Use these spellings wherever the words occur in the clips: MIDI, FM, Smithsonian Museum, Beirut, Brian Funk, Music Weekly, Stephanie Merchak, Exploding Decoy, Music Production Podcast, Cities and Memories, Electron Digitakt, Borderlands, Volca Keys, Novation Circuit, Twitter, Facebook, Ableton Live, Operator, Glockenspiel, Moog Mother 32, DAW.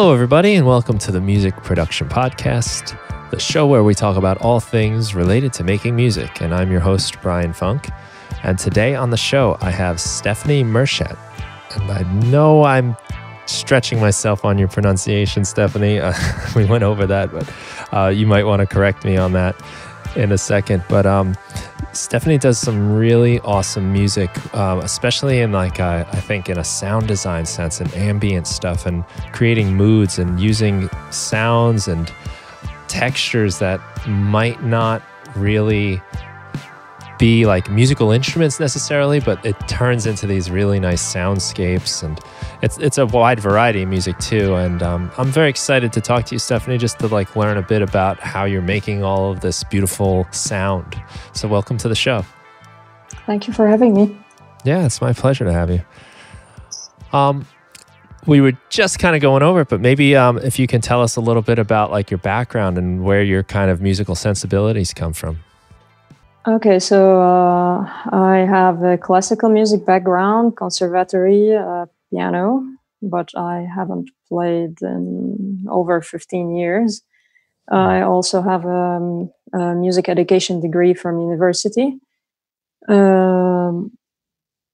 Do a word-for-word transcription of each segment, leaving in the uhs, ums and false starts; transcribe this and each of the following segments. Hello, everybody, and welcome to the Music Production Podcast, the show where we talk about all things related to making music. And I'm your host, Brian Funk. And today on the show, I have Stephanie Merchak. And I know I'm stretching myself on your pronunciation, Stephanie. Uh, we went over that, but uh, you might want to correct me on that in a second. But um, Stephanie does some really awesome music, um, especially in like, a, I think in a sound design sense and ambient stuff and creating moods and using sounds and textures that might not really be like musical instruments necessarily, but it turns into these really nice soundscapes, and it's it's a wide variety of music too. And um, I'm very excited to talk to you, Stephanie, just to like learn a bit about how you're making all of this beautiful sound. So welcome to the show. Thank you for having me. Yeah, it's my pleasure to have you. Um, we were just kind of going over it, but maybe um, if you can tell us a little bit about like your background and where your kind of musical sensibilities come from. Okay, so uh, I have a classical music background, conservatory, uh, piano, but I haven't played in over fifteen years. I also have um, a music education degree from university. Um,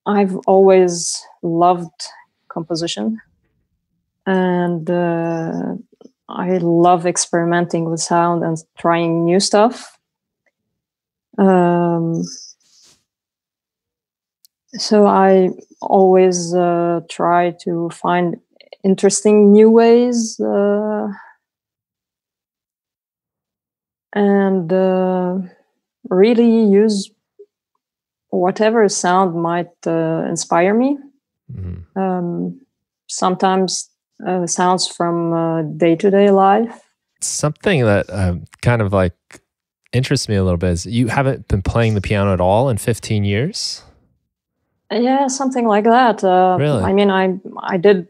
I've always loved composition, and uh, I love experimenting with sound and trying new stuff. Um, so I always uh, try to find interesting new ways, uh, and uh, really use whatever sound might uh, inspire me. Mm-hmm. Um, sometimes uh, sounds from uh, day-to-day life. Something that um, kind of like interests me a little bit is you haven't been playing the piano at all in fifteen years? Yeah, something like that. Uh, really? I mean, I I did.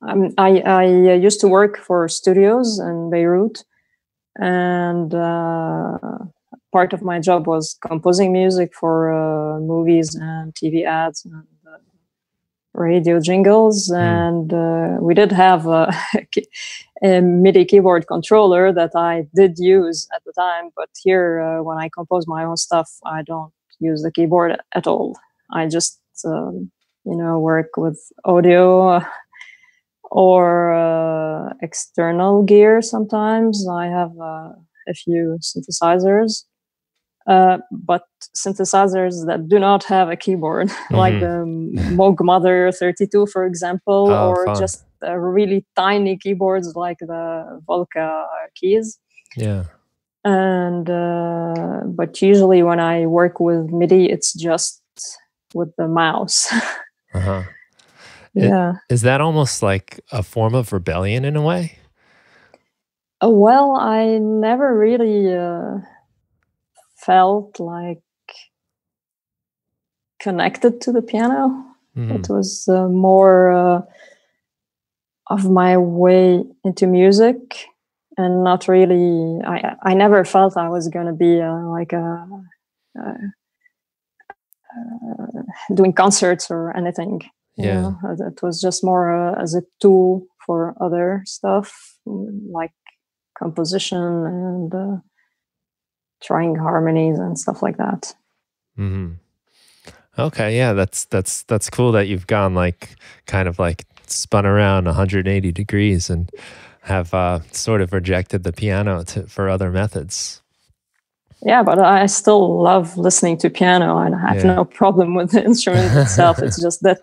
Um, I I used to work for studios in Beirut, and uh, part of my job was composing music for uh, movies and T V ads and uh, radio jingles. Mm. And uh, we did have a, a MIDI keyboard controller that I did use at the time, but here uh, when I compose my own stuff, I don't use the keyboard at all. I just, um, you know, work with audio uh, or uh, external gear sometimes. I have uh, a few synthesizers, uh, but synthesizers that do not have a keyboard, mm-hmm. like the Moog Mother thirty-two, for example, oh, or fun. just uh, really tiny keyboards like the Volca Keys. Yeah. And, uh, but usually when I work with MIDI, it's just with the mouse. uh-huh. Yeah. It, is that almost like a form of rebellion in a way? Oh, well, I never really uh, felt like connected to the piano. Mm-hmm. It was uh, more uh, of my way into music, and not really, I, I never felt I was going to be uh, like a... a Uh, doing concerts or anything. Yeah, you know? It was just more uh, as a tool for other stuff like composition and uh, trying harmonies and stuff like that. Mm-hmm. Okay, yeah, that's that's that's cool that you've gone like kind of like spun around one hundred eighty degrees and have uh, sort of rejected the piano to, for other methods. Yeah, but I still love listening to piano, and I have yeah. no problem with the instrument itself. It's just that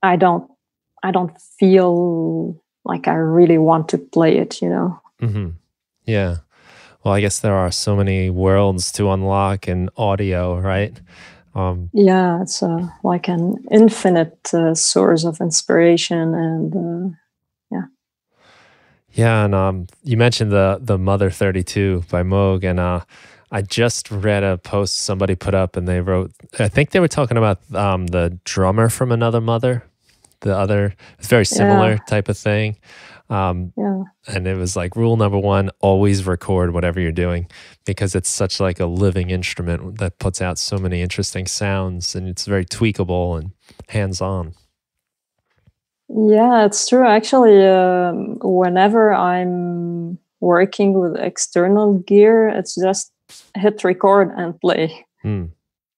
I don't, I don't feel like I really want to play it, you know. Mm-hmm. Yeah. Well, I guess there are so many worlds to unlock in audio, right? Um, yeah, it's uh, like an infinite uh, source of inspiration, and uh, yeah. Yeah, and um, you mentioned the the Mother thirty-two by Moog, and uh. I just read a post somebody put up, and they wrote, I think they were talking about um, the drummer from Another Mother, the other, it's very similar yeah. type of thing. Um, yeah. And it was like, rule number one, always record whatever you're doing, because it's such like a living instrument that puts out so many interesting sounds, and it's very tweakable and hands-on. Yeah, it's true. Actually, um, whenever I'm working with external gear, it's just hit record and play. Mm.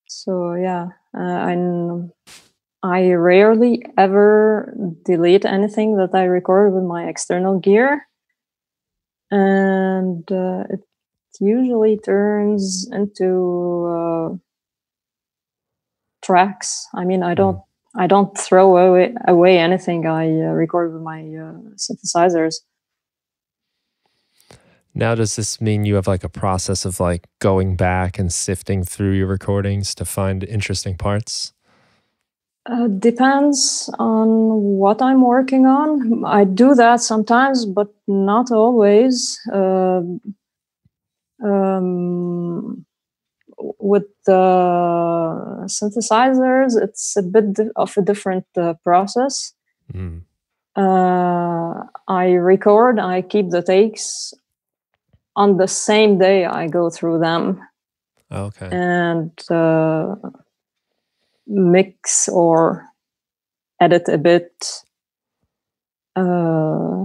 So yeah, uh, I'm, I rarely ever delete anything that I record with my external gear. And uh, it usually turns into uh, tracks. I mean, I don't I don't throw away, away anything I uh, record with my uh, synthesizers. Now, does this mean you have like a process of like going back and sifting through your recordings to find interesting parts? Uh, depends on what I'm working on. I do that sometimes, but not always. Uh, um, with the synthesizers, it's a bit of a different uh, process. Mm. Uh, I record, I keep the takes. On the same day, I go through them. Okay. And... Uh, mix or edit a bit, uh,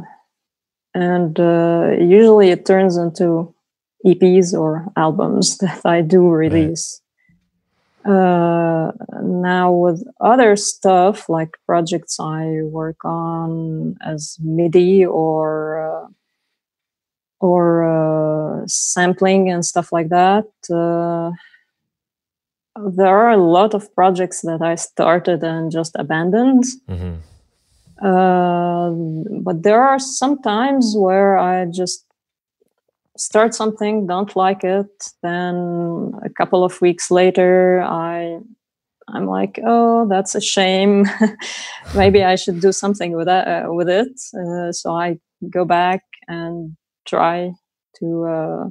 and uh, usually it turns into E Ps or albums that I do release. Right. Uh, now with other stuff like projects I work on as MIDI or uh, or uh, sampling and stuff like that, uh, there are a lot of projects that I started and just abandoned. Mm-hmm. Uh, but there are some times where I just start something, don't like it. Then a couple of weeks later, I, I'm like, oh, that's a shame. Maybe I should do something with, that, uh, with it. Uh, so I go back and try to uh,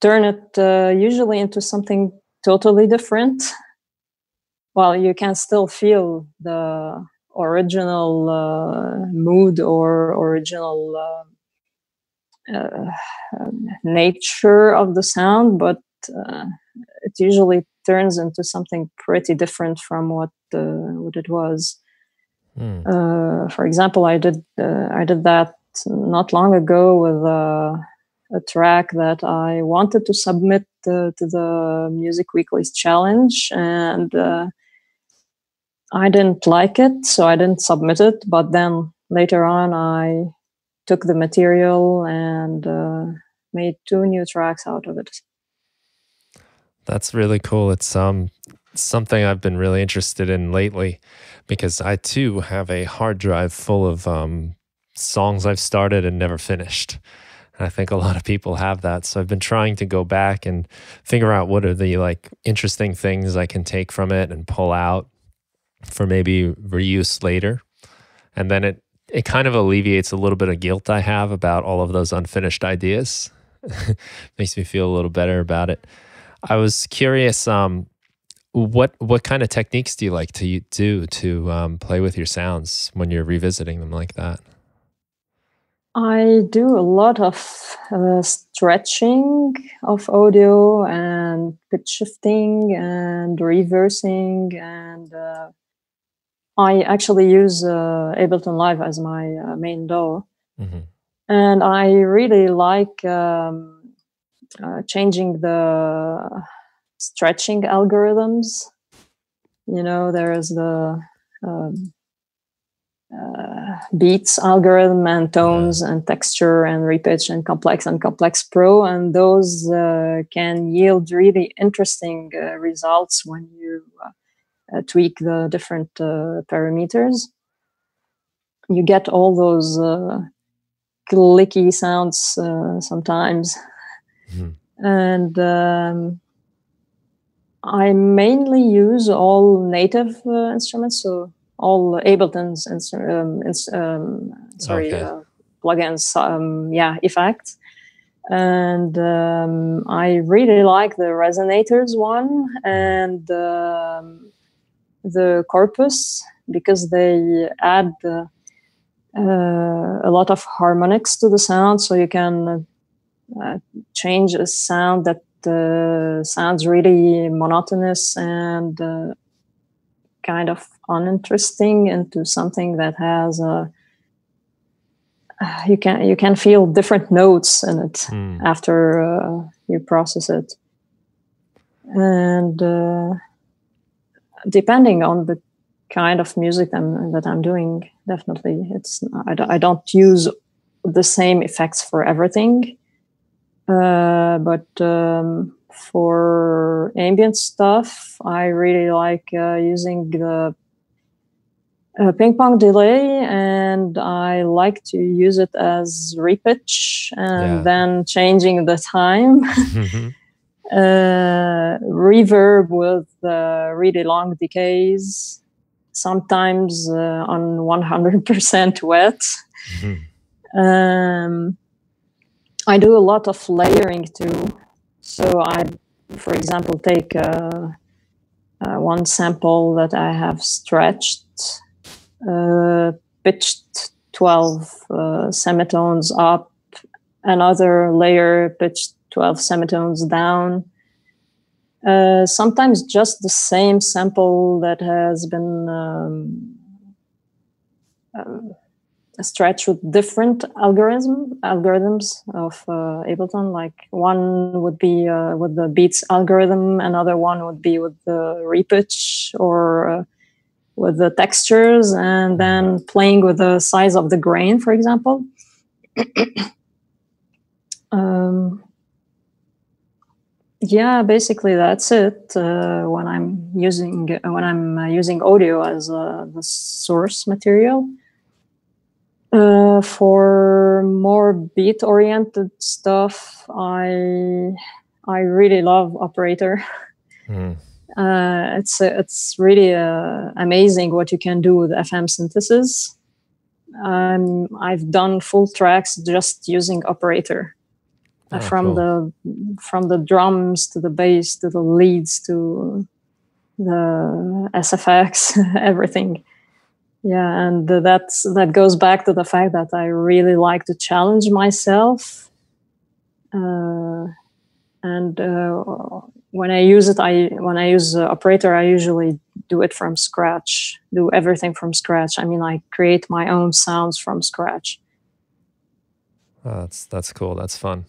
turn it uh, usually into something totally different. Well, you can still feel the original uh, mood or original uh, uh, nature of the sound, but uh, it usually turns into something pretty different from what uh, what it was. Mm. Uh, for example, I did uh, I did that not long ago with Uh, a track that I wanted to submit uh, to the Music Weekly's challenge, and uh, I didn't like it, so I didn't submit it. But then later on, I took the material and uh, made two new tracks out of it. That's really cool. It's um something I've been really interested in lately, because I too have a hard drive full of um, songs I've started and never finished. I think a lot of people have that. So I've been trying to go back and figure out what are the like interesting things I can take from it and pull out for maybe reuse later. And then it, it kind of alleviates a little bit of guilt I have about all of those unfinished ideas. Makes me feel a little better about it. I was curious, um, what, what kind of techniques do you like to do to um, play with your sounds when you're revisiting them like that? I do a lot of uh, stretching of audio and pitch shifting and reversing, and uh, I actually use uh, Ableton Live as my uh, main D A W. Mm-hmm. And I really like um, uh, changing the stretching algorithms. You know, there is the um, Uh, beats algorithm and tones and texture and repitch and complex and complex pro, and those uh, can yield really interesting uh, results when you uh, uh, tweak the different uh, parameters. You get all those uh, clicky sounds uh, sometimes. Mm. And um, I mainly use all native uh, instruments, so all Ableton's um, um, sorry okay. uh, plugins, um, yeah, effects, and um, I really like the resonators one and uh, the corpus, because they add uh, uh, a lot of harmonics to the sound, so you can uh, change a sound that uh, sounds really monotonous and. Uh, kind of uninteresting into something that has a you can you can feel different notes in it mm. after uh, you process it, and uh, depending on the kind of music I'm, that I'm doing, definitely it's I, I don't use the same effects for everything, uh, but um, for ambient stuff I really like uh, using the Uh, ping pong delay, and I like to use it as repitch and yeah. then changing the time. mm-hmm. uh, reverb with uh, really long decays, sometimes uh, on one hundred percent wet. Mm-hmm. Um, I do a lot of layering too. So I, for example, take uh, uh, one sample that I have stretched. Uh, pitched twelve uh, semitones up, another layer pitched twelve semitones down. Uh, sometimes just the same sample that has been um, uh, stretched with different algorithm algorithms of uh, Ableton. Like one would be uh, with the beats algorithm, another one would be with the repitch or. Uh, with the textures, and then playing with the size of the grain, for example. um, yeah, basically that's it. Uh, when I'm using when I'm uh, using audio as uh, the source material uh, for more beat-oriented stuff, I I really love Operator. Mm. Uh, it's uh, it's really uh, amazing what you can do with F M synthesis. Um, I've done full tracks just using Operator, uh, oh, from cool. the from the drums to the bass to the leads to the S F X, everything. Yeah, and that's that goes back to the fact that I really like to challenge myself, uh, and. Uh, When I use it, I when I use uh, Operator, I usually do it from scratch, do everything from scratch. I mean, I create my own sounds from scratch. Oh, that's that's cool. That's fun.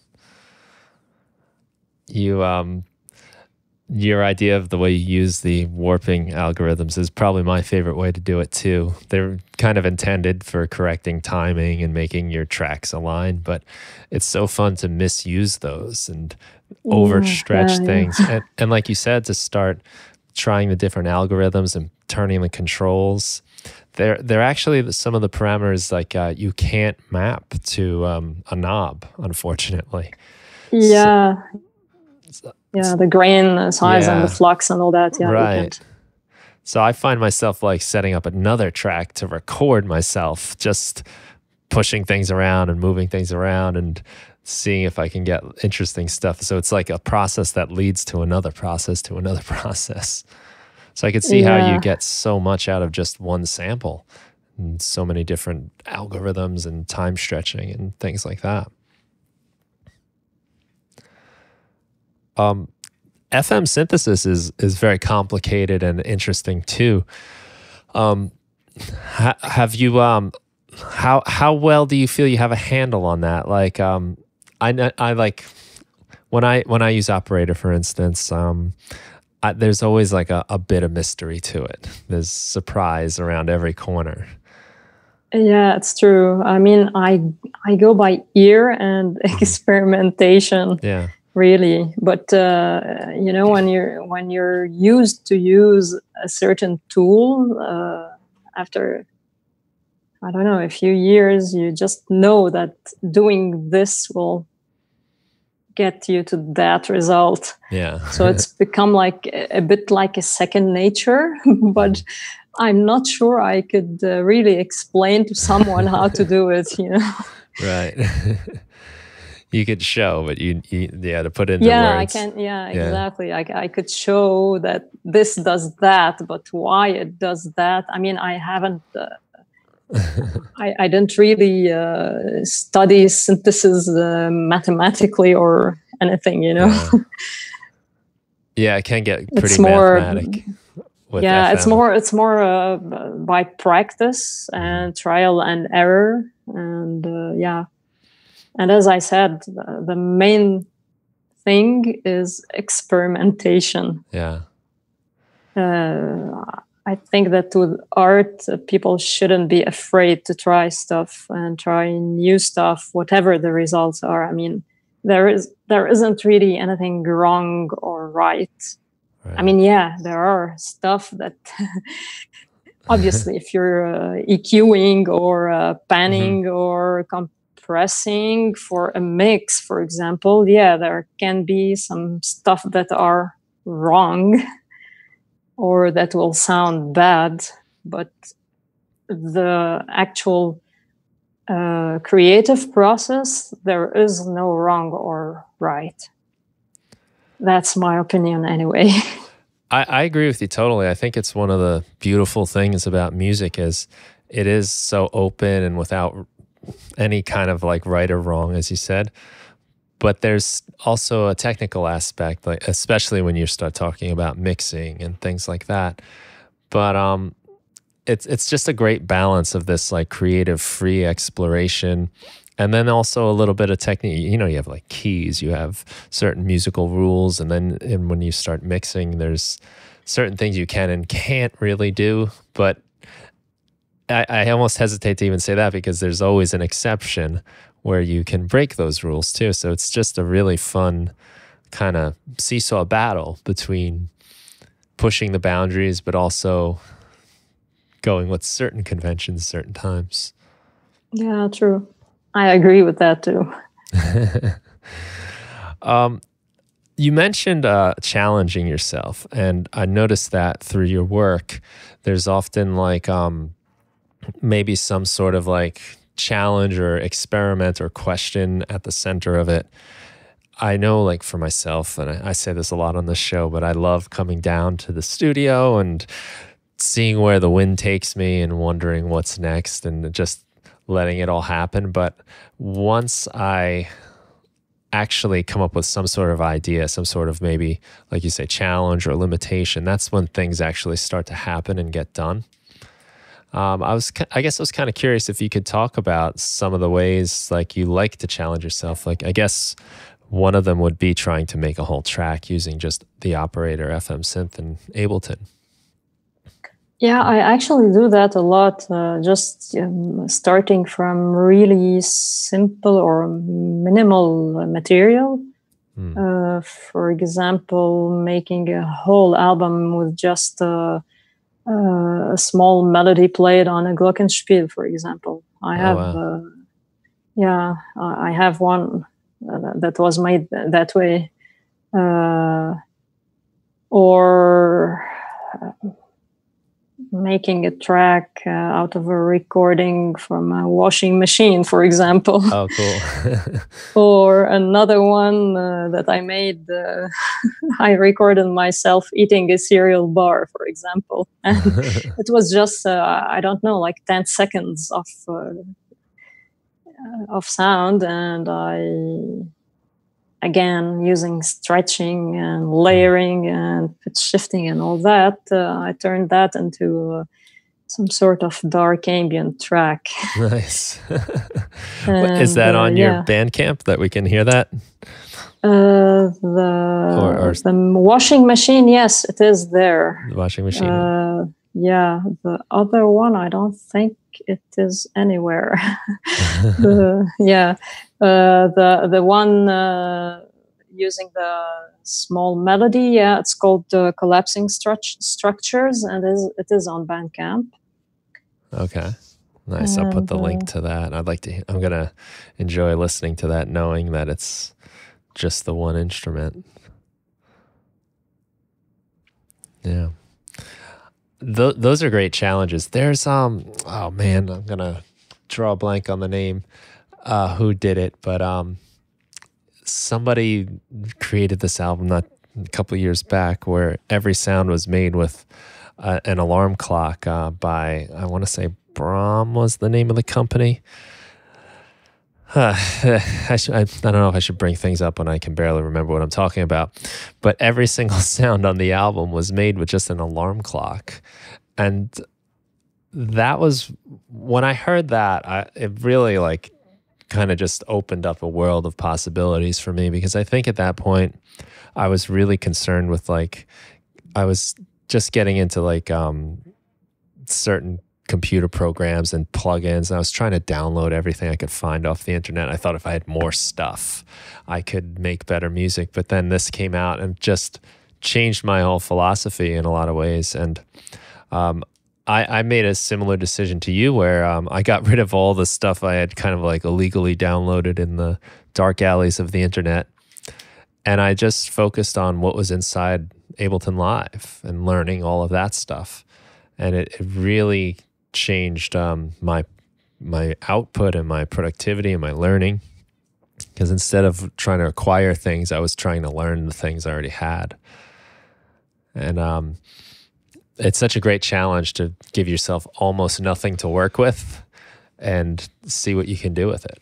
You, um, your idea of the way you use the warping algorithms is probably my favorite way to do it too. They're kind of intended for correcting timing and making your tracks align, but it's so fun to misuse those and. Overstretch yeah, yeah, things yeah. And, and like you said, to start trying the different algorithms and turning the controls, they're they're actually some of the parameters like uh, you can't map to um, a knob, unfortunately. Yeah, so, yeah, the grain size yeah. and the flux and all that. Yeah, right. So I find myself like setting up another track to record myself, just pushing things around and moving things around and. Seeing if I can get interesting stuff. So it's like a process that leads to another process to another process. So I could see yeah. how you get so much out of just one sample and so many different algorithms and time stretching and things like that. Um, F M synthesis is, is very complicated and interesting too. Um, ha have you, um, how, how well do you feel you have a handle on that? Like, um, I, I like when I when I use Operator, for instance, um, I, there's always like a, a bit of mystery to it. There's surprise around every corner. Yeah, it's true. I mean, I I go by ear and experimentation. Yeah, really. But uh, you know, when you're when you're used to use a certain tool, uh, after. I don't know, a few years, you just know that doing this will get you to that result. Yeah. So it's become like a, a bit like a second nature, but I'm not sure I could uh, really explain to someone how to do it, you know? Right. You could show, but you, you yeah, to put into yeah, words. I can, yeah, yeah, exactly. I, I could show that this does that, but why it does that. I mean, I haven't... Uh, I, I didn't really uh, study synthesis uh, mathematically or anything, you know. Yeah, yeah, it can get pretty it's more, mathematic. with yeah, F M? it's more it's more uh, by practice and trial and error, and uh, yeah. And as I said, the main thing is experimentation. Yeah. Uh, I think that with art, uh, people shouldn't be afraid to try stuff and try new stuff, whatever the results are. I mean, there is there isn't really anything wrong or right. Right. I mean, yeah, there are stuff that obviously, if you're uh, EQing or uh, panning mm-hmm. or comp- pressing for a mix, for example, yeah, there can be some stuff that are wrong or that will sound bad, but the actual uh, creative process, there is no wrong or right. That's my opinion anyway. I, I agree with you totally. I think it's one of the beautiful things about music is it is so open and without any kind of like right or wrong, as you said, but there's also a technical aspect, like especially when you start talking about mixing and things like that. But um, it's it's just a great balance of this like creative free exploration, and then also a little bit of technique. You know, you have like keys, you have certain musical rules, and then and when you start mixing, there's certain things you can and can't really do, but. I, I almost hesitate to even say that because there's always an exception where you can break those rules too. So it's just a really fun kind of seesaw battle between pushing the boundaries, but also going with certain conventions, certain times. Yeah, true. I agree with that too. um, You mentioned uh, challenging yourself, and I noticed that through your work, there's often like... Um, maybe some sort of like challenge or experiment or question at the center of it. I know like for myself, and I, I say this a lot on this show, but I love coming down to the studio and seeing where the wind takes me and wondering what's next and just letting it all happen. But once I actually come up with some sort of idea, some sort of maybe, like you say, challenge or limitation, that's when things actually start to happen and get done. Um, I was, I guess I was kind of curious if you could talk about some of the ways like you like to challenge yourself. Like, I guess one of them would be trying to make a whole track using just the Operator F M synth and Ableton. Yeah, I actually do that a lot, uh, just um, starting from really simple or minimal material. Mm. Uh, for example, making a whole album with just... Uh, Uh, a small melody played on a Glockenspiel, for example. I have, oh, wow. uh, yeah, I have one that was made that way. Uh, or making a track uh, out of a recording from a washing machine, for example. Oh, cool. Or another one uh, that I made, uh, I recorded myself eating a cereal bar, for example. And it was just, uh, I don't know, like ten seconds of, uh, of sound. And I... Again, using stretching and layering and pitch shifting and all that, uh, I turned that into uh, some sort of dark ambient track. Nice. And, is that on uh, your yeah. Bandcamp that we can hear that? Uh, the, or, or the washing machine, yes, it is there. The washing machine. Uh, yeah, the other one, I don't think it is anywhere. uh, yeah. Uh, the the one uh, using the small melody, yeah, it's called uh, Collapsing Stru- Structures, and it is, it is on Bandcamp. Okay, nice. And I'll put the uh, link to that. I'd like to. I'm gonna enjoy listening to that, knowing that it's just the one instrument. Yeah, Th- those are great challenges. There's um. Oh man, I'm gonna draw a blank on the name. Uh, who did it, but um, somebody created this album not, a couple of years back where every sound was made with uh, an alarm clock uh, by, I want to say Brahm was the name of the company. Huh. I, should, I, I don't know if I should bring things up when I can barely remember what I'm talking about, but every single sound on the album was made with just an alarm clock. And that was, when I heard that, I, it really like kind of just opened up a world of possibilities for me, because I think at that point I was really concerned with like, I was just getting into like um, certain computer programs and plugins, and I was trying to download everything I could find off the internet. I thought if I had more stuff, I could make better music. But then this came out and just changed my whole philosophy in a lot of ways. And um, I, I made a similar decision to you, where um, I got rid of all the stuff I had kind of like illegally downloaded in the dark alleys of the internet, and I just focused on what was inside Ableton Live and learning all of that stuff. And it, it really changed um, my my output and my productivity and my learning, because instead of trying to acquire things, I was trying to learn the things I already had. And um, it's such a great challenge to give yourself almost nothing to work with and see what you can do with it.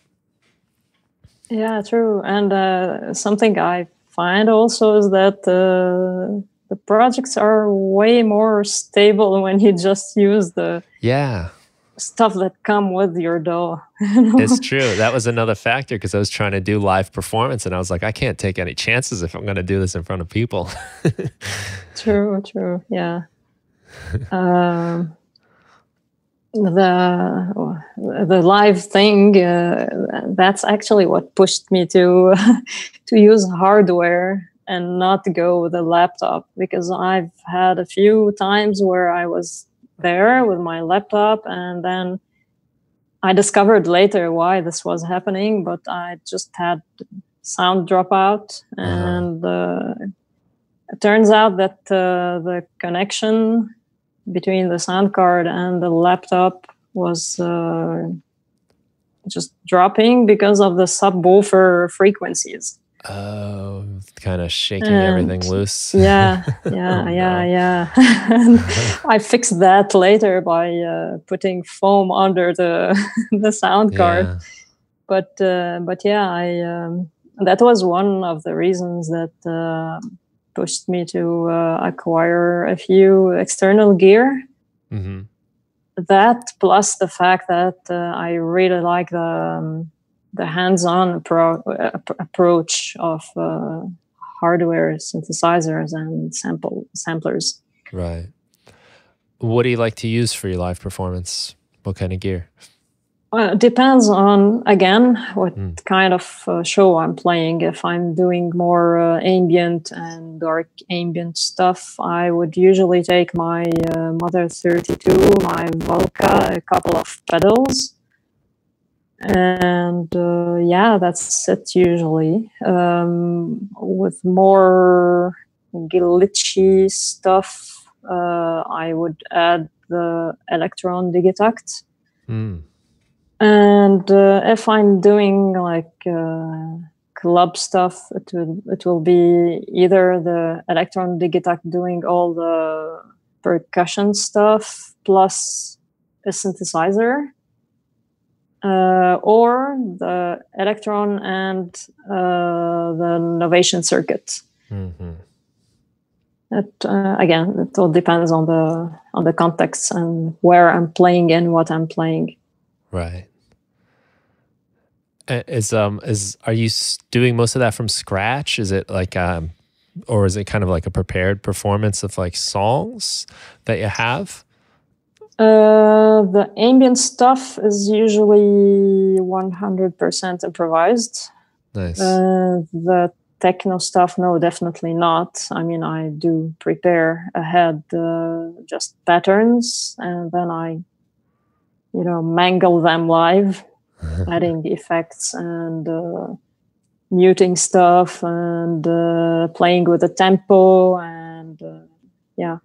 Yeah, true. And uh, something I find also is that uh, the projects are way more stable when you just use the yeah stuff that come with your D A W. You know? It's true. That was another factor, because I was trying to do live performance and I was like, I can't take any chances if I'm going to do this in front of people. True, true. Yeah. um, the the live thing, uh, that's actually what pushed me to to use hardware and not go with a laptop, because I've had a few times where I was there with my laptop and then I discovered later why this was happening, but I just had sound dropout. And uh, it turns out that uh, the connection between the sound card and the laptop was uh, just dropping because of the subwoofer frequencies. Oh, kind of shaking and everything loose. Yeah, yeah, oh, yeah, yeah. I fixed that later by uh, putting foam under the the sound card. Yeah. But uh, but yeah, I um, that was one of the reasons that uh, pushed me to uh, acquire a few external gear. Mm-hmm. That plus the fact that uh, I really like the. Um, the hands-on appro approach of uh, hardware synthesizers and sample samplers. Right. What do you like to use for your live performance? What kind of gear? Well, it depends on, again, what mm. kind of uh, show I'm playing. If I'm doing more uh, ambient and dark ambient stuff, I would usually take my uh, Mother thirty-two, my Volca, a couple of pedals. And uh, yeah, that's it usually. Um, with more glitchy stuff, uh, I would add the Electron Digitakt. Mm. And uh, if I'm doing like uh, club stuff, it will, it will be either the Electron Digitakt doing all the percussion stuff plus a synthesizer. Uh, or the Electron and uh, the Novation Circuit. Mm-hmm. It, uh, again, it all depends on the on the context and where I'm playing and what I'm playing. Right. Is um is are you doing most of that from scratch? Is it like um, or is it kind of like a prepared performance of like songs that you have? Uh, the ambient stuff is usually one hundred percent improvised. Nice. Uh, the techno stuff, no, definitely not. I mean, I do prepare ahead uh, just patterns, and then I, you know, mangle them live, adding effects and uh, muting stuff and uh, playing with the tempo and uh, yeah.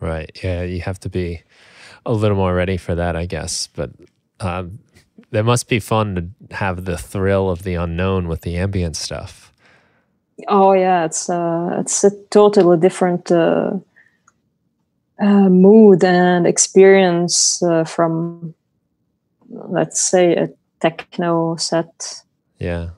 Right. Yeah, you have to be a little more ready for that, I guess. But um, that must be fun to have the thrill of the unknown with the ambient stuff. Oh yeah, it's uh, it's a totally different uh, uh, mood and experience uh, from, let's say, a techno set. Yeah,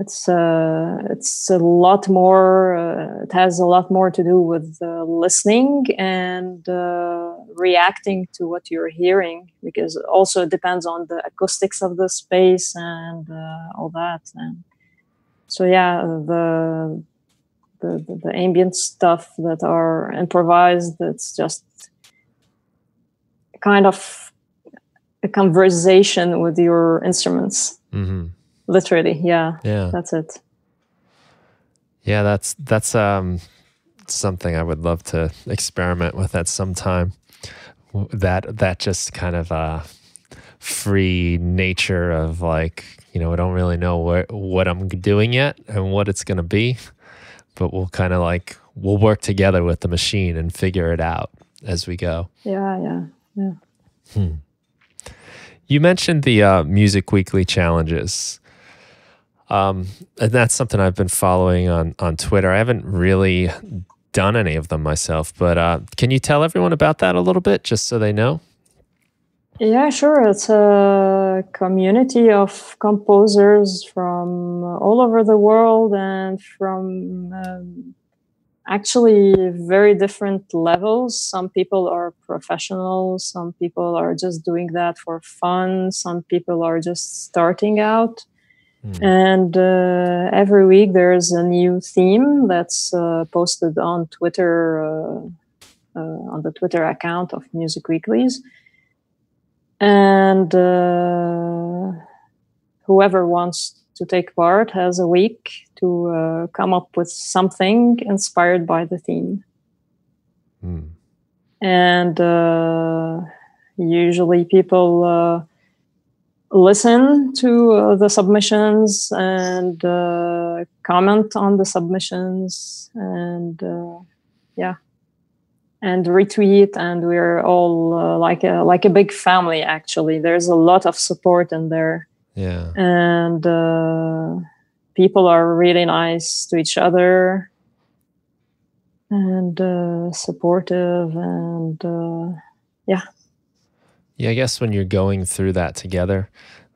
it's uh, it's a lot more. Uh, it has a lot more to do with uh, listening and uh, reacting to what you're hearing, because also it depends on the acoustics of the space and uh, all that. And so yeah, the, the the the ambient stuff that are improvised, it's just kind of a conversation with your instruments. Mm-hmm. Literally, yeah, yeah, that's it. Yeah, that's that's um, something I would love to experiment with at some time. That that just kind of uh, free nature of, like, you know, I don't really know what what I'm doing yet and what it's gonna be, but we'll kind of like we'll work together with the machine and figure it out as we go. Yeah, yeah, yeah. Hmm. You mentioned the uh, Music Weekly challenges. Um, and that's something I've been following on, on Twitter. I haven't really done any of them myself, but uh, can you tell everyone about that a little bit, just so they know? Yeah, sure. It's a community of composers from all over the world and from um, actually very different levels. Some people are professionals, some people are just doing that for fun, some people are just starting out. Mm. And uh, every week there is a new theme that's uh, posted on Twitter, uh, uh, on the Twitter account of Music Weeklies. And uh, whoever wants to take part has a week to uh, come up with something inspired by the theme. Mm. And uh, usually people... Uh, listen to uh, the submissions and uh, comment on the submissions and uh, yeah, and retweet, and we're all uh, like a like a big family. Actually, there's a lot of support in there. Yeah, and uh, people are really nice to each other and uh, supportive, and uh, yeah. Yeah, I guess when you're going through that together,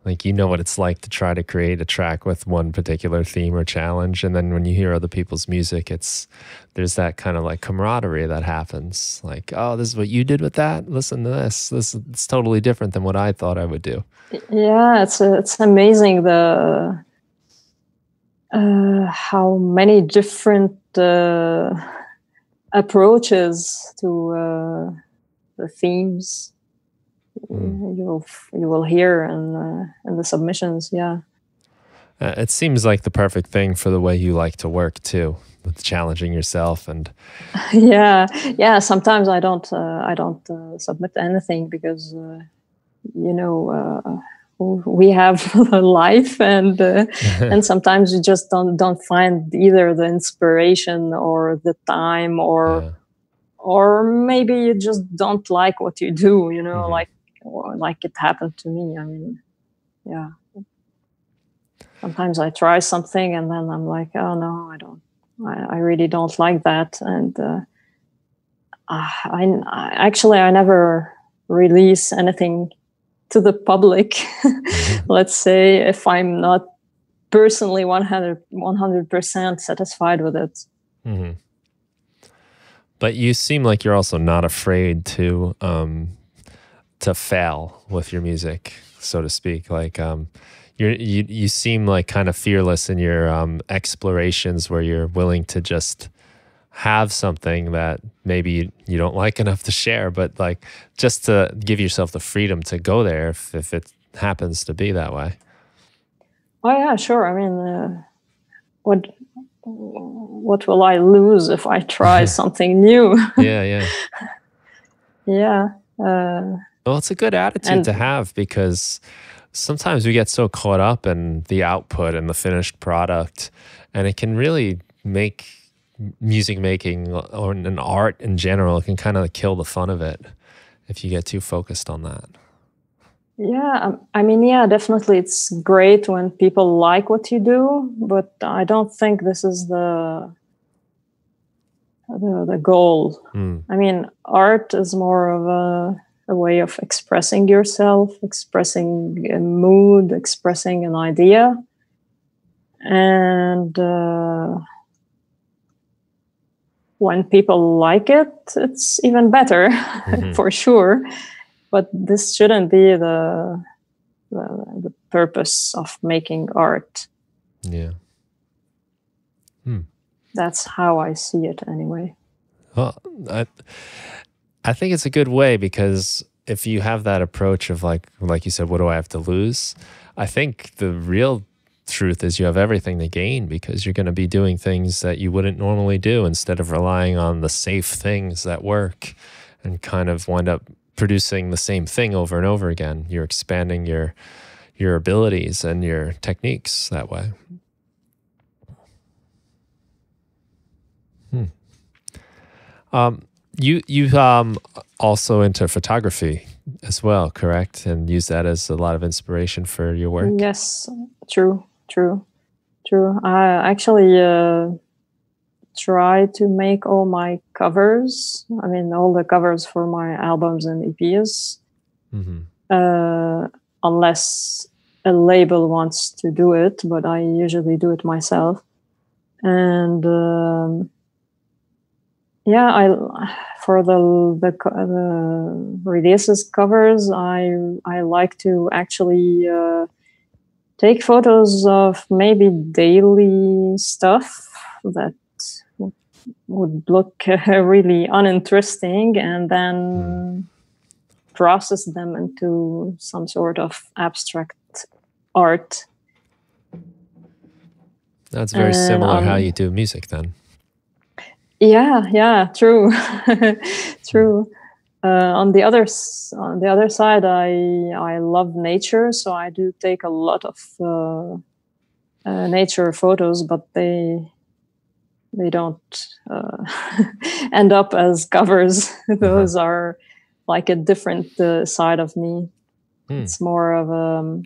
like, you know what it's like to try to create a track with one particular theme or challenge, and then when you hear other people's music, it's there's that kind of like camaraderie that happens. Like, oh, this is what you did with that. Listen to this. This it's totally different than what I thought I would do. Yeah, it's a, it's amazing the uh, how many different uh, approaches to uh, the themes You'll you will hear in the, in the submissions, yeah. Uh, it seems like the perfect thing for the way you like to work too, with challenging yourself and. yeah, yeah. Sometimes I don't uh, I don't uh, submit anything because uh, you know uh, we have a life, and uh, and sometimes you just don't don't find either the inspiration or the time, or yeah. or maybe you just don't like what you do, you know, mm-hmm. like. Like it happened to me. I mean, yeah. Sometimes I try something and then I'm like, oh no, I don't. I, I really don't like that. And uh, I, I actually I never release anything to the public. Let's say, if I'm not personally one hundred percent satisfied with it. Mm-hmm. But you seem like you're also not afraid to. Um to fail with your music, so to speak. Like um, you're, you you seem like kind of fearless in your um, explorations, where you're willing to just have something that maybe you, you don't like enough to share, but like just to give yourself the freedom to go there if, if it happens to be that way. Oh yeah, sure. I mean, uh, what what will I lose if I try something new? Yeah, yeah. Yeah. Uh, Well, it's a good attitude and, to have, because sometimes we get so caught up in the output and the finished product, and it can really make music making or an art in general, it can kind of kill the fun of it if you get too focused on that. Yeah, I mean, yeah, definitely it's great when people like what you do, but I don't think this is the... The, the goal. Mm. I mean, art is more of a a way of expressing yourself, expressing a mood, expressing an idea. And uh, when people like it, it's even better, mm-hmm. for sure. But this shouldn't be the, the the purpose of making art. Yeah. Hmm. That's how I see it, anyway. Well, I I think it's a good way, because if you have that approach of like like you said, what do I have to lose? I think the real truth is you have everything to gain, because you're going to be doing things that you wouldn't normally do instead of relying on the safe things that work and kind of wind up producing the same thing over and over again. You're expanding your your abilities and your techniques that way. Hmm. Um, you you um also into photography as well, correct? And use that as a lot of inspiration for your work. Yes, true, true, true. I actually uh, try to make all my covers. I mean, all the covers for my albums and E Ps, mm-hmm. uh, unless a label wants to do it, but I usually do it myself. And um, yeah, I for the the, the releases covers, I I like to actually uh, take photos of maybe daily stuff that would look uh, really uninteresting, and then process them into some sort of abstract art. That's very and, similar um, how you do music then. Yeah, yeah, true, true. Uh, on the other on the other side, I I love nature, so I do take a lot of uh, uh, nature photos, but they. They don't uh, end up as covers. Those uh-huh. are like a different uh, side of me. Mm. It's more of a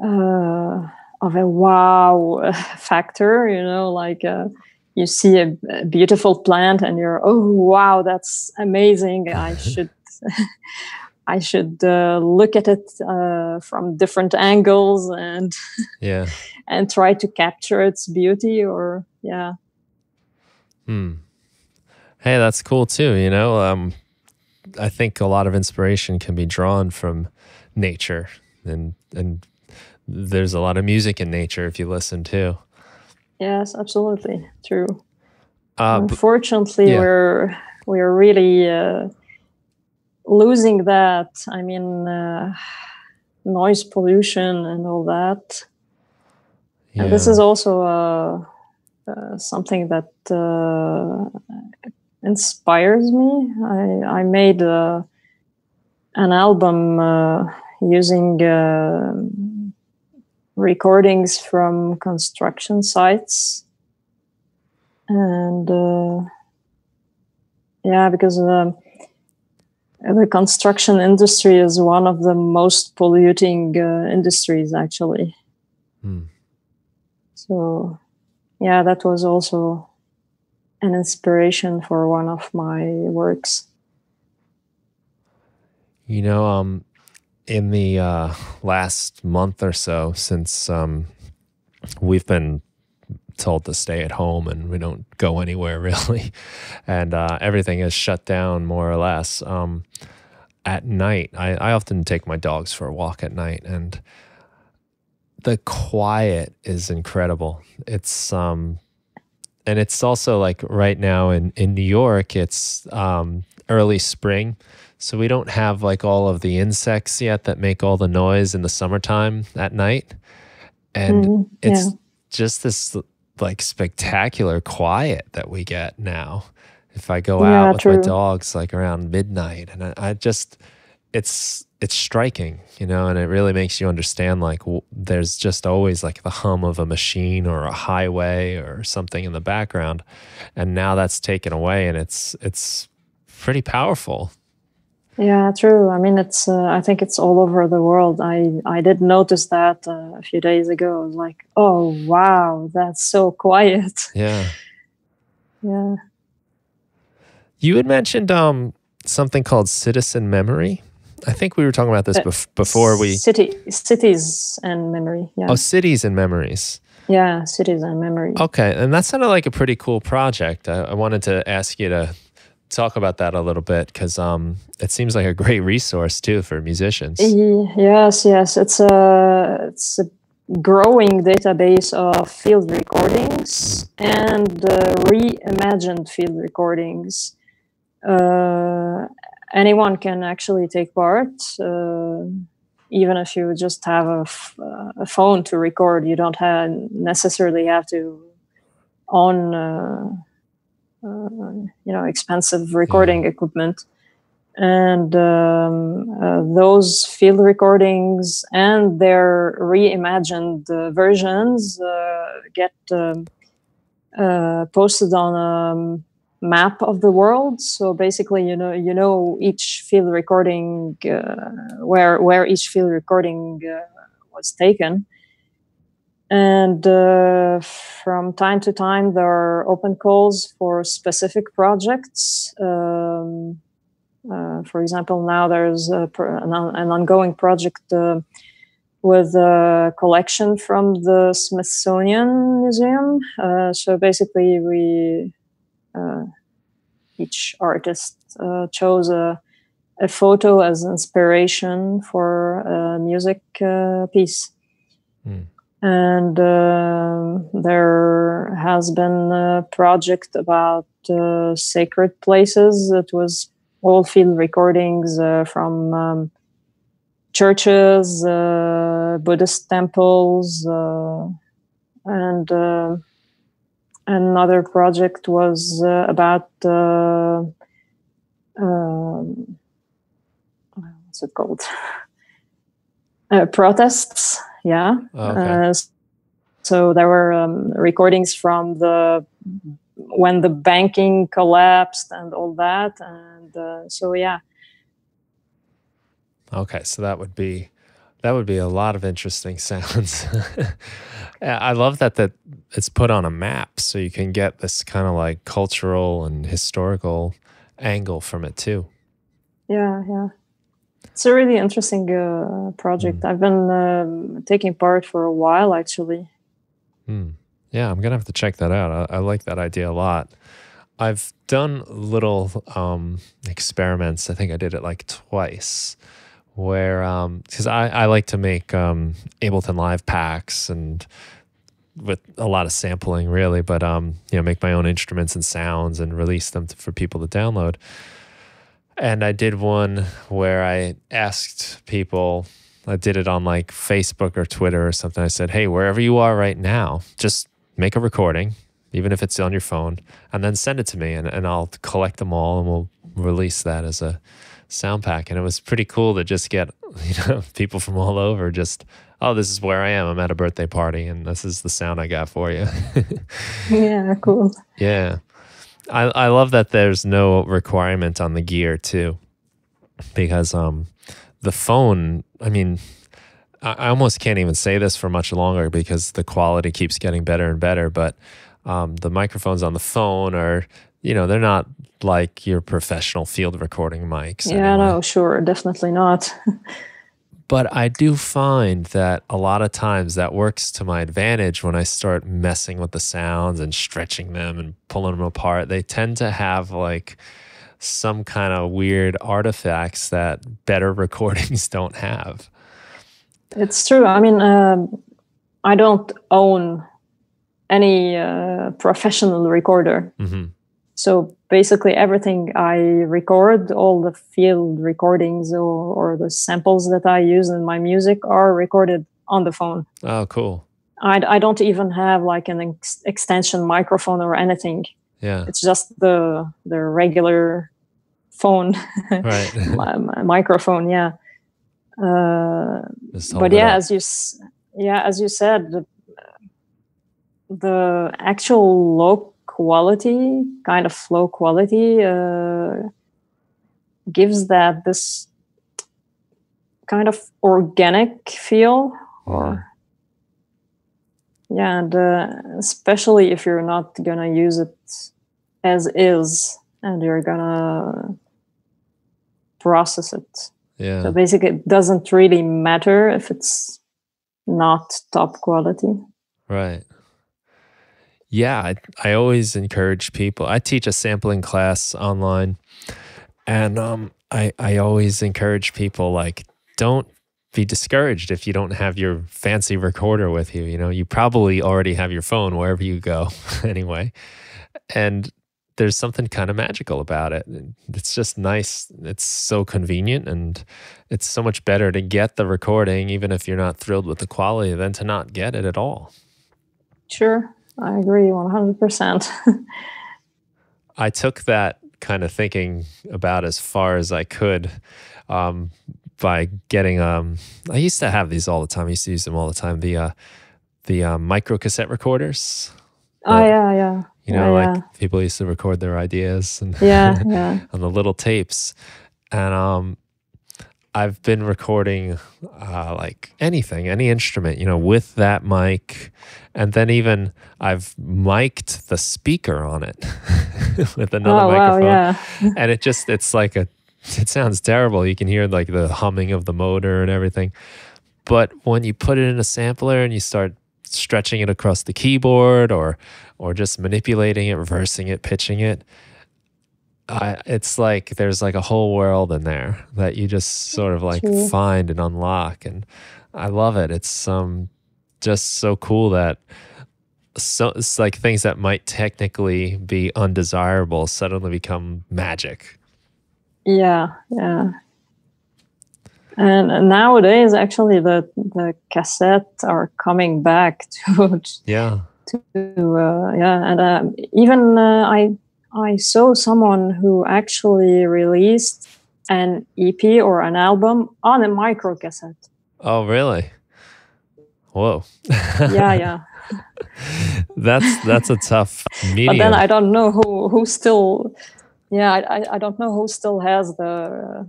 uh, of a wow factor, you know. Like uh, you see a, a beautiful plant, and you're, oh wow, that's amazing. I should I should uh, look at it uh, from different angles and yeah. and try to capture its beauty, or yeah. Hmm. Hey, that's cool too. You know, um, I think a lot of inspiration can be drawn from nature, and and there's a lot of music in nature if you listen too. Yes, absolutely true. Uh, Unfortunately, yeah. we're we're really. Uh, Losing that, I mean, uh, noise pollution and all that. Yeah. And this is also uh, uh, something that uh, inspires me. I, I made uh, an album uh, using uh, recordings from construction sites. And uh, yeah, because... Uh, The construction industry is one of the most polluting uh, industries, actually. Mm. So, yeah, that was also an inspiration for one of my works. You know, um, in the uh, last month or so, since um, we've been told to stay at home and we don't go anywhere really, and uh, everything is shut down more or less. Um, at night, I, I often take my dogs for a walk at night, and the quiet is incredible. It's um, and it's also like right now in in New York, it's um, early spring, so we don't have like all of the insects yet that make all the noise in the summertime at night, and mm, yeah. it's just this. Like spectacular quiet that we get now. If I go yeah, out with true. my dogs like around midnight, and I, I just, it's it's striking, you know, and it really makes you understand like w there's just always like the hum of a machine or a highway or something in the background, and now that's taken away, and it's it's pretty powerful. Yeah, true. I mean, it's uh, I think it's all over the world. I I did notice that uh, a few days ago. I was like, oh wow, that's so quiet. Yeah, yeah. You had mentioned um something called Citizen Memory. I think we were talking about this bef before we... City, cities and memory, yeah. Oh, Cities and Memories. Yeah, Cities and Memories. Okay, and that sounded like a pretty cool project. I, I wanted to ask you to talk about that a little bit, because um, it seems like a great resource, too, for musicians. Yes, yes. It's a, it's a growing database of field recordings and uh, reimagined field recordings. Uh, anyone can actually take part, uh, even if you just have a, f a phone to record. You don't have necessarily have to own uh, uh, you know, expensive recording yeah. equipment. And um, uh, those field recordings and their reimagined uh, versions uh, get uh, uh, posted on um, map of the world. So basically, you know, you know each field recording, uh, where where each field recording uh, was taken. And uh, from time to time, there are open calls for specific projects. Um, uh, for example, now there's a, an, an ongoing project uh, with a collection from the Smithsonian Museum. Uh, so basically, we Uh, each artist uh, chose a, a photo as inspiration for a music uh, piece. Mm. And uh, there has been a project about uh, sacred places. It was all field recordings uh, from um, churches, uh, Buddhist temples, uh, and... Uh, Another project was uh, about uh, um, what's it called? uh, protests. Yeah. Oh, okay. uh, so there were um, recordings from the when the banking collapsed and all that, and uh, so yeah. Okay, so that would be that would be a lot of interesting sounds. I love that that it's put on a map, so you can get this kind of like cultural and historical angle from it too. Yeah, yeah. It's a really interesting uh, project. Mm. I've been um, taking part for a while, actually. Mm. Yeah, I'm going to have to check that out. I, I like that idea a lot. I've done little um, experiments. I think I did it like twice, where, um, because I, I like to make um, Ableton Live packs and with a lot of sampling, really, but um, you know, make my own instruments and sounds and release them to, for people to download. And I did one where I asked people, I did it on like Facebook or Twitter or something. I said, hey, wherever you are right now, just make a recording, even if it's on your phone, and then send it to me, and, and I'll collect them all and we'll release that as a sound pack. And it was pretty cool to just get, you know, people from all over just, oh, this is where I am. I'm at a birthday party, and this is the sound I got for you. Yeah, cool. Yeah. I, I love that there's no requirement on the gear, too, because um, the phone, I mean, I, I almost can't even say this for much longer because the quality keeps getting better and better, but um, the microphones on the phone are, you know, they're not like your professional field recording mics. Yeah, anyway. No, sure, definitely not. But I do find that a lot of times that works to my advantage when I start messing with the sounds and stretching them and pulling them apart. They tend to have like some kind of weird artifacts that better recordings don't have. It's true. I mean, um, I don't own any uh, professional recorder. Mm-hmm. So basically everything I record, all the field recordings or, or the samples that I use in my music are recorded on the phone. Oh, cool. I, I don't even have like an ex extension microphone or anything. Yeah. It's just the, the regular phone, right. my, my microphone, yeah. Uh, but yeah, as you, yeah, as you said, the, the actual low quality, kind of low quality, uh, gives that this kind of organic feel. Or yeah, and uh, especially if you're not gonna use it as is, and you're gonna process it. Yeah. So basically, it doesn't really matter if it's not top quality. Right. Yeah, I, I always encourage people. I teach a sampling class online, and um, I, I always encourage people, like, don't be discouraged if you don't have your fancy recorder with you. You know, you probably already have your phone wherever you go anyway. And there's something kind of magical about it. It's just nice. It's so convenient, and it's so much better to get the recording, even if you're not thrilled with the quality, than to not get it at all. Sure. I agree one hundred percent. I took that kind of thinking about as far as I could um, by getting, um, I used to have these all the time. I used to use them all the time. The, uh, the uh, micro cassette recorders. Oh, the, yeah, yeah. You know, yeah, like yeah. people used to record their ideas and yeah, yeah. on the little tapes. And um, I've been recording uh, like anything, any instrument, you know, with that mic. And then even I've mic'd the speaker on it with another oh, microphone. Wow, yeah. And it just, it's like a, it sounds terrible. You can hear like the humming of the motor and everything. But when you put it in a sampler and you start stretching it across the keyboard or or just manipulating it, reversing it, pitching it, I, it's like there's like a whole world in there that you just sort of like True. find and unlock. And I love it. It's um just so cool that so it's like things that might technically be undesirable suddenly become magic. Yeah, yeah. And nowadays, actually, the the cassettes are coming back to yeah to uh, yeah, and uh, even uh, I I saw someone who actually released an E P or an album on a micro cassette. Oh, really? Whoa. Yeah, yeah. that's that's a tough medium. But then I don't know who who still. Yeah, I I don't know who still has the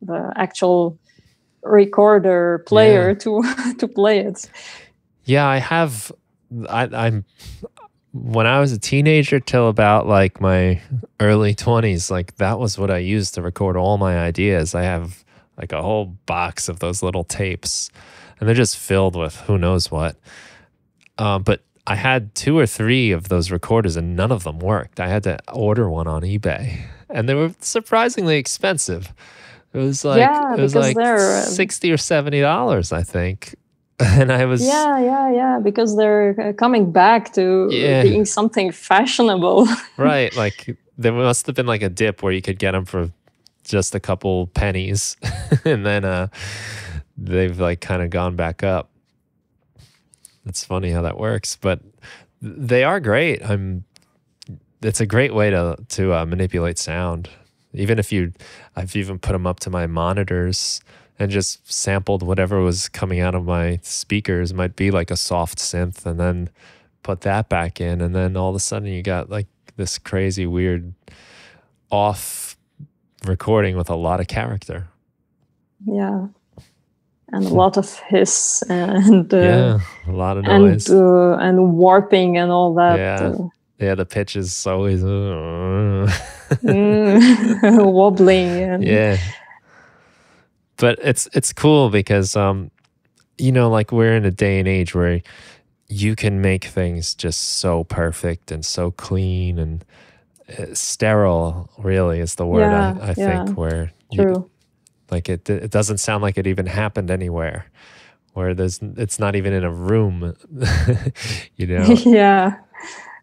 the actual recorder player yeah. to to play it. Yeah, I have. I, I'm when I was a teenager till about like my early twenties, like that was what I used to record all my ideas. I have like a whole box of those little tapes, and they're just filled with who knows what. Uh, but I had two or three of those recorders, and none of them worked. I had to order one on eBay, and they were surprisingly expensive. It was like yeah, it was like sixty or seventy dollars, I think, and I was yeah, yeah, yeah, because they're coming back to yeah. being something fashionable, right? Like there must have been like a dip where you could get them for just a couple pennies, and then uh, they've like kind of gone back up. It's funny how that works, but they are great. I'm. It's a great way to to uh, manipulate sound. Even if you, I've even put them up to my monitors and just sampled whatever was coming out of my speakers. It might be like a soft synth, and then put that back in, and then all of a sudden you got like this crazy weird off recording with a lot of character. Yeah, and a lot of hiss and uh, yeah, a lot of noise and uh, and warping and all that. Yeah. Uh, Yeah, the pitch is always uh, mm, wobbling. And... Yeah, but it's it's cool because um, you know, like we're in a day and age where you can make things just so perfect and so clean and uh, sterile. Really, is the word yeah, I, I yeah. think where True. You, like it it doesn't sound like it even happened anywhere. Where there's it's not even in a room, you know. Yeah.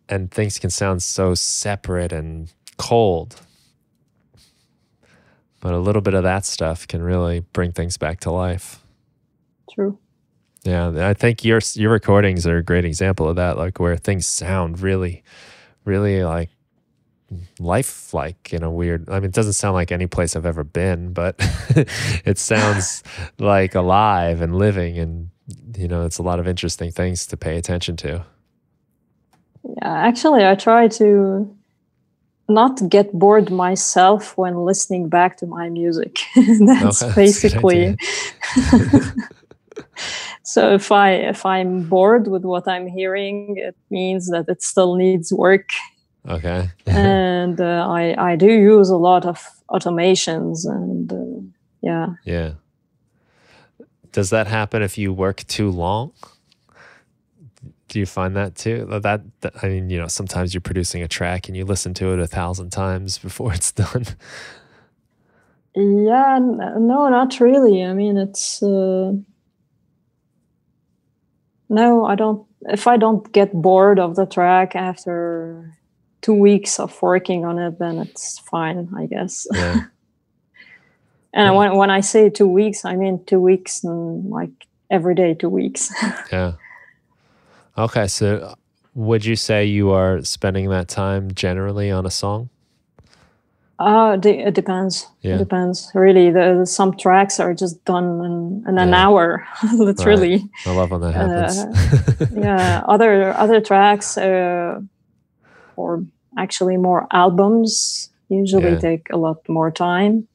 And things can sound so separate and cold. But a little bit of that stuff can really bring things back to life. True. Yeah, I think your your recordings are a great example of that, like where things sound really, really like lifelike in a weird, I mean, it doesn't sound like any place I've ever been, but it sounds like alive and living, and, you know, it's a lot of interesting things to pay attention to. Yeah, actually, I try to not get bored myself when listening back to my music. That's okay, basically. So if I if I'm bored with what I'm hearing, it means that it still needs work. Okay. And uh, I I do use a lot of automations and uh, yeah. Yeah. Does that happen if you work too long? Do you find that too? That, that I mean, you know, sometimes you're producing a track and you listen to it a thousand times before it's done. Yeah, no, not really. I mean, it's uh, no, I don't. If I don't get bored of the track after two weeks of working on it, then it's fine, I guess. Yeah. And yeah. when when I say two weeks, I mean two weeks, and like every day, two weeks. Yeah. Okay, so would you say you are spending that time generally on a song? Uh, it depends. Yeah. It depends, really. The, the, some tracks are just done in, in an yeah. hour, literally. Right. I love when that happens. Uh, yeah, other, other tracks, uh, or actually more albums, usually yeah. take a lot more time.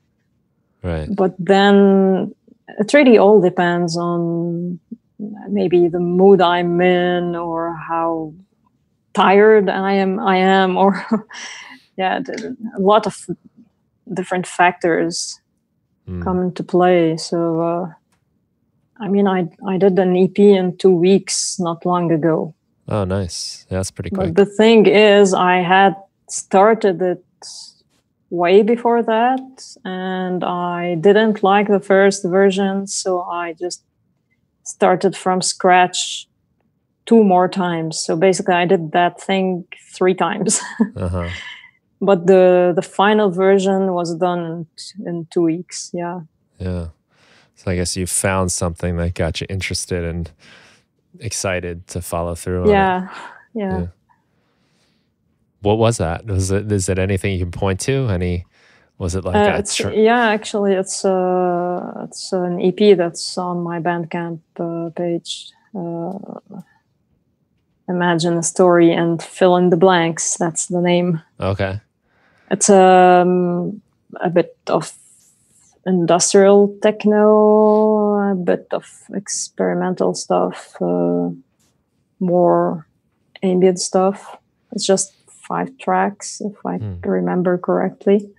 Right. But then it really all depends on maybe the mood I'm in, or how tired I am, I am, or yeah, a lot of different factors mm. come into play. So, uh, I mean, I I did an E P in two weeks not long ago. Oh, nice! Yeah, that's pretty quick. But the thing is, I had started it way before that, and I didn't like the first version, so I just started from scratch two more times. So basically I did that thing three times. Uh-huh. But the the final version was done in, in two weeks. Yeah. Yeah. So I guess you found something that got you interested and excited to follow through on yeah. it. Yeah. Yeah. What was that? Was it, is it anything you can point to? Any Was it like uh, that? Tr- yeah, actually, it's uh, it's an E P that's on my Bandcamp uh, page. Uh, Imagine a Story and Fill in the Blanks. That's the name. Okay. It's um, a bit of industrial techno, a bit of experimental stuff, uh, more ambient stuff. It's just five tracks, if I hmm. remember correctly.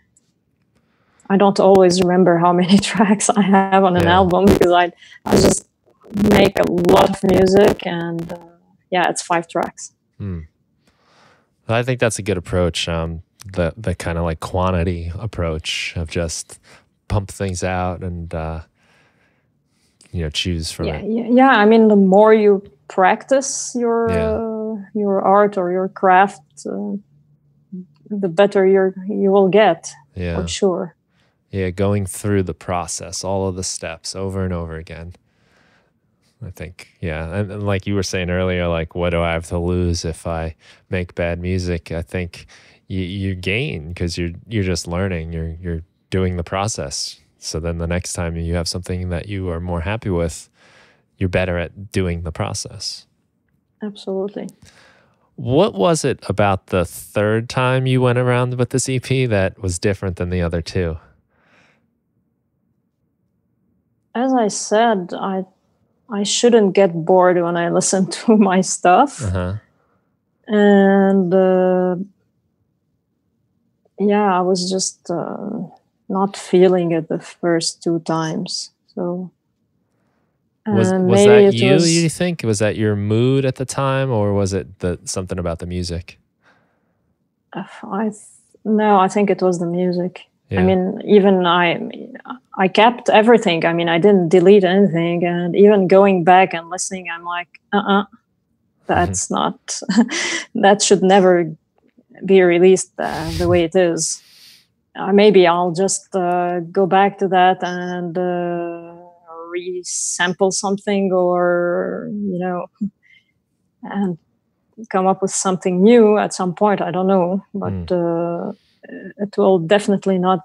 I don't always remember how many tracks I have on an yeah. album, because I, I just make a lot of music, and uh, yeah, it's five tracks. Mm. I think that's a good approach, um, the, the kind of like quantity approach of just pump things out and, uh, you know, choose from yeah, it. Yeah, yeah, I mean, the more you practice your, yeah. uh, your art or your craft, uh, the better you're, you will get, yeah. for sure. Yeah, going through the process, all of the steps over and over again. I think, yeah. And, and like you were saying earlier, like, what do I have to lose if I make bad music? I think you, you gain, because you're, you're just learning. You're, you're doing the process. So then the next time you have something that you are more happy with, you're better at doing the process. Absolutely. What was it about the third time you went around with this E P that was different than the other two? As I said, I I shouldn't get bored when I listen to my stuff. Uh-huh. And uh, yeah, I was just uh, not feeling it the first two times. So and was, was maybe that it you, was, you think? Was that your mood at the time, or was it the, something about the music? I th- no, I think it was the music. Yeah. I mean, even I I kept everything. I mean, I didn't delete anything. And even going back and listening, I'm like, uh-uh, that's mm-hmm. not, that should never be released uh, the way it is. Uh, maybe I'll just uh, go back to that and uh, resample something, or, you know, and come up with something new at some point. I don't know, but... Mm. Uh, it will definitely not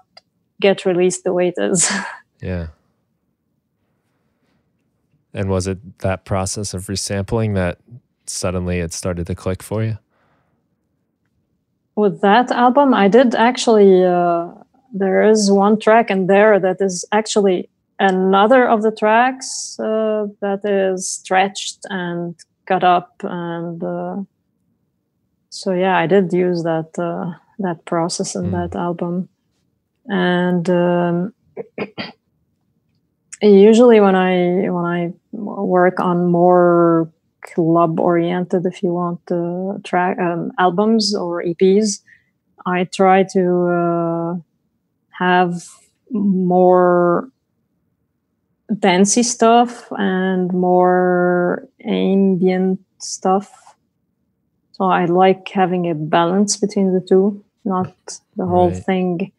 get released the way it is. Yeah. And was it that process of resampling that suddenly it started to click for you? With that album, I did actually, uh, there is one track in there that is actually another of the tracks uh, that is stretched and cut up and uh, So yeah, I did use that uh, that process in mm. that album. And um, usually when I when I work on more club-oriented, if you want, uh, track um, albums or E Ps, I try to uh, have more dancey stuff and more ambient stuff. So I like having a balance between the two, not the whole right. thing,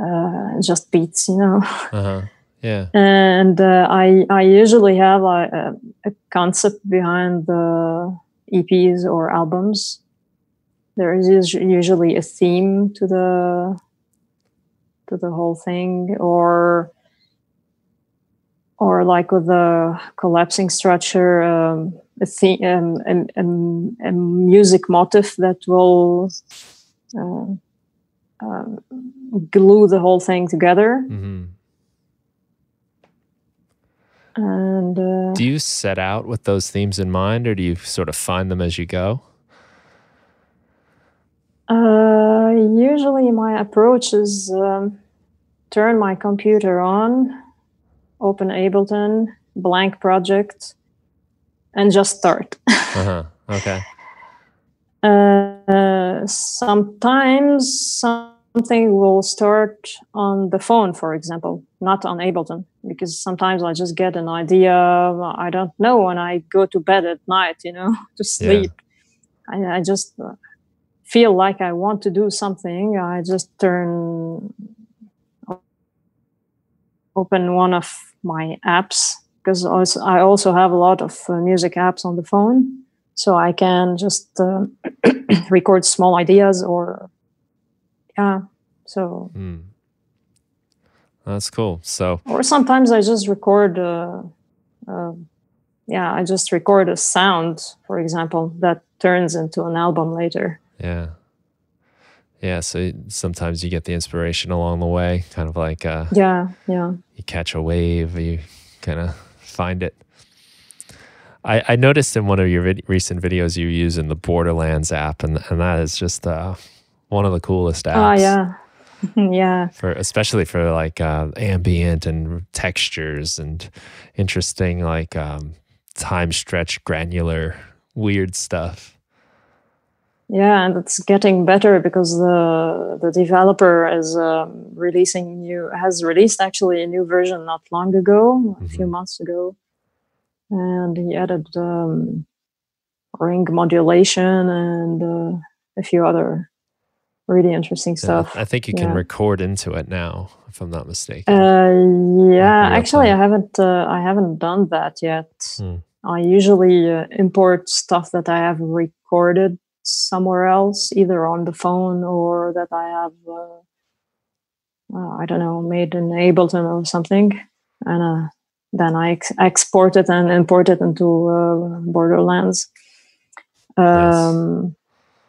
uh, just beats, you know. Uh-huh. Yeah. And uh, I I usually have a, a concept behind the E Ps or albums. There is usually a theme to the to the whole thing, or or like with the collapsing structure, um, a, theme, um, a, a, a music motif that will uh, um, glue the whole thing together. Mm-hmm. And uh, do you set out with those themes in mind, or do you sort of find them as you go? Uh, usually my approach is um, turn my computer on, open Ableton, blank project, and just start. uh-huh. Okay. Uh, sometimes something will start on the phone, for example, not on Ableton, because sometimes I just get an idea. I don't know, when I go to bed at night, you know, to sleep. Yeah. I, I just feel like I want to do something. I just turn... open one of my apps, because I also have a lot of music apps on the phone, so I can just uh, record small ideas or yeah. So mm. that's cool. So or sometimes I just record, uh, uh, yeah, I just record a sound, for example, that turns into an album later. Yeah. Yeah, so sometimes you get the inspiration along the way, kind of like uh, yeah, yeah. You catch a wave, you kind of find it. I, I noticed in one of your vid recent videos you use in the Borderlands app, and and that is just uh, one of the coolest apps. Oh yeah, yeah. For especially for like uh, ambient and textures and interesting like um, time stretch, granular, weird stuff. Yeah, and it's getting better because the the developer is um, releasing new has released actually a new version not long ago, a mm-hmm. few months ago, and he added um, ring modulation and uh, a few other really interesting stuff. Yeah, I think you can yeah. record into it now, if I'm not mistaken. Uh, yeah, actually, I haven't uh, I haven't done that yet. Hmm. I usually uh, import stuff that I have recorded somewhere else, either on the phone or that I have, uh, uh, I don't know, made in Ableton or something, and uh, then I ex export it and import it into uh, Borderlands. Um,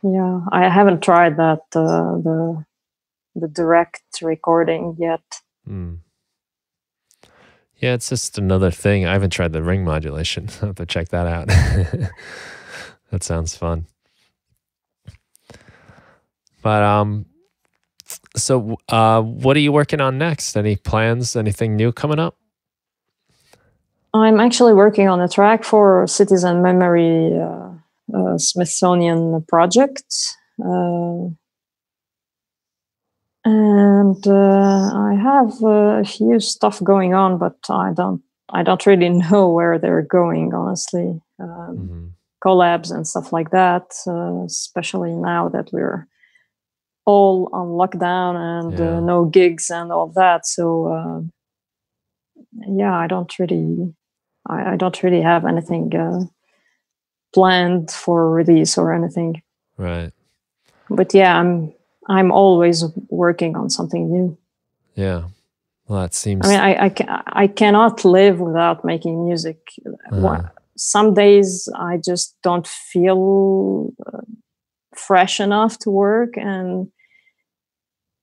yes. Yeah, I haven't tried that uh, the the direct recording yet. Mm. Yeah, it's just another thing. I haven't tried the ring modulation. I'll have to check that out. That sounds fun. But um, so uh, what are you working on next? Any plans? Anything new coming up? I'm actually working on a track for Cities and Memory, uh, uh, Smithsonian project, uh, and uh, I have uh, a few stuff going on, but I don't, I don't really know where they're going, honestly. Um, mm-hmm. Collabs and stuff like that, uh, especially now that we're all on lockdown and yeah. uh, no gigs and all that. So uh, yeah, I don't really, I, I don't really have anything uh, planned for release or anything. Right. But yeah, I'm I'm always working on something new. Yeah. Well, that seems. I mean, I I, ca I cannot live without making music. Uh-huh. Some days I just don't feel Uh, fresh enough to work, and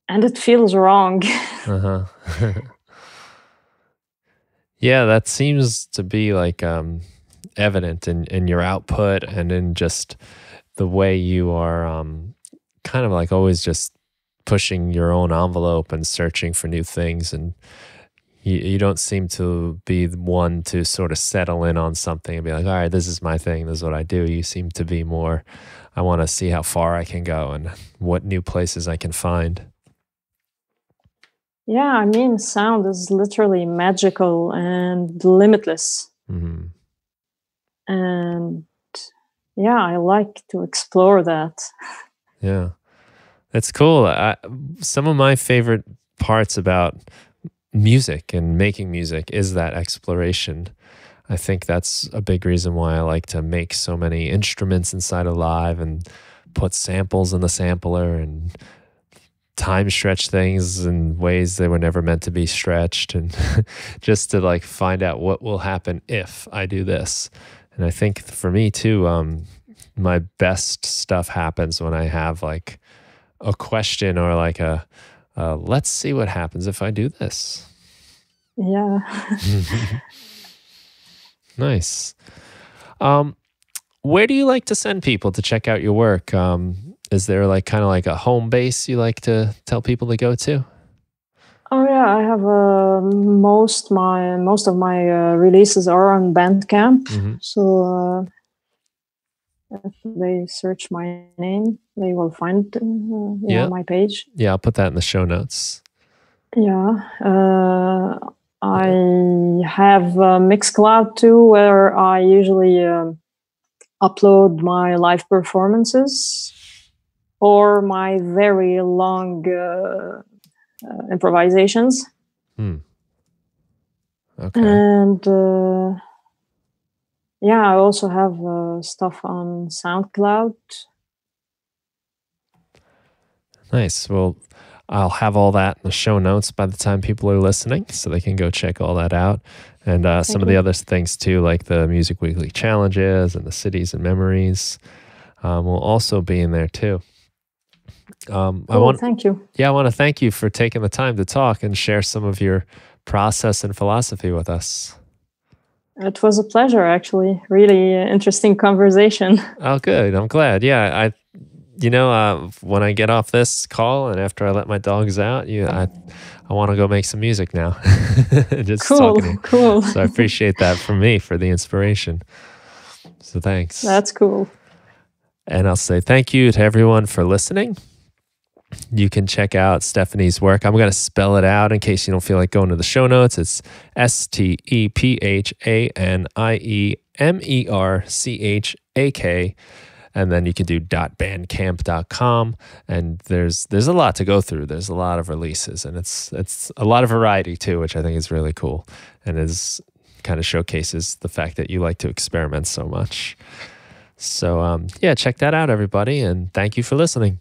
and it feels wrong. uh-huh. Yeah, that seems to be like um evident in in your output and in just the way you are um, kind of like always just pushing your own envelope and searching for new things, and you, you don't seem to be the one to sort of settle in on something and be like, all right, this is my thing, this is what I do. You seem to be more, I want to see how far I can go and what new places I can find. Yeah, I mean, sound is literally magical and limitless. Mm-hmm. And yeah, I like to explore that. Yeah, that's cool. I, some of my favorite parts about music and making music is that exploration. I think that's a big reason why I like to make so many instruments inside of Live and put samples in the sampler and time stretch things in ways they were never meant to be stretched, and just to like find out what will happen if I do this. And I think for me too, um, my best stuff happens when I have like a question or like a, uh, let's see what happens if I do this. Yeah. Nice. Um, where do you like to send people to check out your work? Um, Is there like kind of like a home base you like to tell people to go to? Oh yeah, I have uh, most my most of my uh, releases are on Bandcamp. Mm-hmm. So uh, if they search my name, they will find uh, yeah, yeah. my page. Yeah, I'll put that in the show notes. Yeah, uh, I have uh, Mixcloud too, where I usually uh, upload my live performances. Or my very long uh, uh, improvisations. Hmm. Okay. And uh, yeah, I also have uh, stuff on SoundCloud. Nice. Well, I'll have all that in the show notes by the time people are listening, so they can go check all that out. And uh, some you. of the other things too, like the Music Weekly Challenges and the Cities and Memories um, will also be in there too. Um, I oh, want, thank you. Yeah, I want to thank you for taking the time to talk and share some of your process and philosophy with us. It was a pleasure, actually. Really interesting conversation. Oh, good. I'm glad. Yeah, I, you know, uh, when I get off this call and after I let my dogs out, you, I, I want to go make some music now. Just cool, cool. So I appreciate that from me for the inspiration. So thanks. That's cool. And I'll say thank you to everyone for listening. You can check out Stephanie's work. I'm going to spell it out in case you don't feel like going to the show notes. It's S T E P H A N I E M E R C H A K. And then you can do dot bandcamp dot com. And there's there's a lot to go through. There's a lot of releases. And it's, it's a lot of variety too, which I think is really cool. And is kind of showcases the fact that you like to experiment so much. So um, yeah, check that out, everybody. And thank you for listening.